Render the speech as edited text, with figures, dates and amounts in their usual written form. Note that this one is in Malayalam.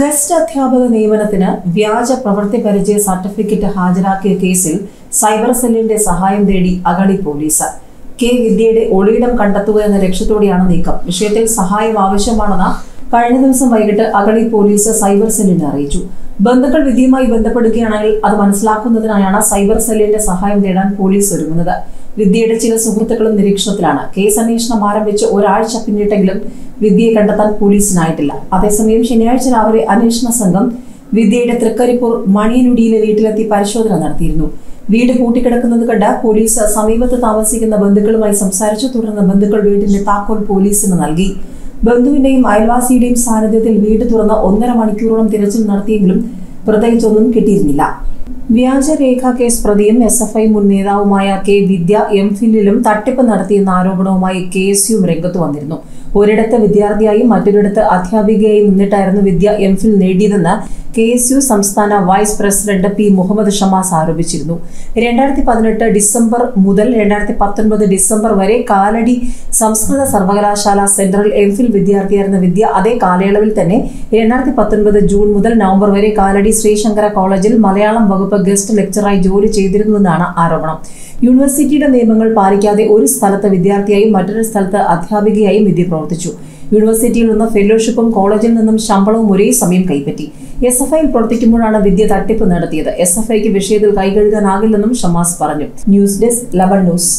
ഗസ്റ്റ് അധ്യാപക നിയമനത്തിന് വ്യാജ പ്രവൃത്തി പരിചയ സർട്ടിഫിക്കറ്റ് ഹാജരാക്കിയ കേസിൽ സൈബർ സെല്ലിന്റെ സഹായം തേടി അഗളി പോലീസ്. കെ വിദ്യയുടെ ഒളിയിടം കണ്ടെത്തുക എന്ന ലക്ഷ്യത്തോടെയാണ് നീക്കം. വിഷയത്തിൽ സഹായം ആവശ്യമാണെന്ന് കഴിഞ്ഞ ദിവസം വൈകിട്ട് അഗളി പോലീസ് സൈബർ സെല്ലിനെ അറിയിച്ചു. ബന്ധുക്കൾ വിദ്യയുമായി ബന്ധപ്പെടുകയാണെങ്കിൽ അത് മനസ്സിലാക്കുന്നതിനായാണ് സൈബർ സെല്ലിന്റെ സഹായം തേടാൻ പോലീസ് ഒരുങ്ങുന്നത്. വിദ്യയുടെ ചില സുഹൃത്തുക്കളും നിരീക്ഷണത്തിലാണ്. കേസ് അന്വേഷണം ആരംഭിച്ച് ഒരാഴ്ച പിന്നിട്ടെങ്കിലും വിദ്യയെ കണ്ടെത്താൻ പോലീസിനായിട്ടില്ല. അതേസമയം ശനിയാഴ്ച രാവിലെ അന്വേഷണ സംഘം വിദ്യയുടെ തൃക്കരിപ്പൂർ മണിയനുടിയിലെ വീട്ടിലെത്തി പരിശോധന നടത്തിയിരുന്നു. വീട് പൂട്ടിക്കിടക്കുന്നത് കണ്ട പോലീസ് സമീപത്ത് താമസിക്കുന്ന ബന്ധുക്കളുമായി സംസാരിച്ചു. തുടർന്ന് ബന്ധുക്കൾ വീടിന്റെ താക്കോൽ പോലീസിന് നൽകി. ബന്ധുവിന്റെയും അയൽവാസിയുടെയും സാന്നിധ്യത്തിൽ വീട് തുറന്ന് 1.5 മണിക്കൂറോളം തിരച്ചിൽ നടത്തിയെങ്കിലും പ്രത്യേകിച്ചൊന്നും കിട്ടിയിരുന്നില്ല. വ്യാജരേഖ കേസ് പ്രതിയും SFI മുൻ നേതാവുമായ കെ വിദ്യ MPhilലും തട്ടിപ്പ് നടത്തിയെന്ന ആരോപണവുമായി KSU രംഗത്ത് വന്നിരുന്നു. ഒരിടത്ത് വിദ്യാർത്ഥിയായും മറ്റൊരിടത്ത് അധ്യാപികയായും മുന്നിട്ടായിരുന്നു വിദ്യ MPhil നേടിയതെന്ന് KSU സംസ്ഥാന vice president P. Muhammad Shamas ആരോപിച്ചിരുന്നു. 2018 ഡിസംബർ മുതൽ 2019 ഡിസംബർ വരെ കാലടി സംസ്കൃത സർവകലാശാല സെൻട്രൽ MPhil വിദ്യാർത്ഥിയായിരുന്ന വിദ്യ അതേ കാലയളവിൽ തന്നെ 2019 ജൂൺ മുതൽ നവംബർ വരെ കാലടി ശ്രീശങ്കര കോളേജിൽ മലയാളം വകുപ്പ് ഗസ്റ്റ് ലെക്ചറായി ജോലി ചെയ്തിരുന്നുവെന്നാണ് ആരോപണം. യൂണിവേഴ്സിറ്റിയുടെ നിയമങ്ങൾ പാലിക്കാതെ ഒരു സ്ഥലത്ത് വിദ്യാർത്ഥിയായും മറ്റൊരു സ്ഥലത്ത് അധ്യാപികയായും വിദ്യ പ്രവർത്തിച്ചു. യൂണിവേഴ്സിറ്റിയിൽ നിന്ന് ഫെലോഷിപ്പും കോളേജിൽ നിന്നും ശമ്പളവും ഒരേ സമയം കൈപ്പറ്റി. SFIയിൽ പ്രവർത്തിക്കുമ്പോഴാണ് വിദ്യ തട്ടിപ്പ് നടത്തിയത്. SFIക്ക് വിഷയത്തിൽ കൈകഴുകാനാകില്ലെന്നും ഷമാസ് പറഞ്ഞു. ന്യൂസ് ഡെസ്ക് ലബൻ ന്യൂസ്.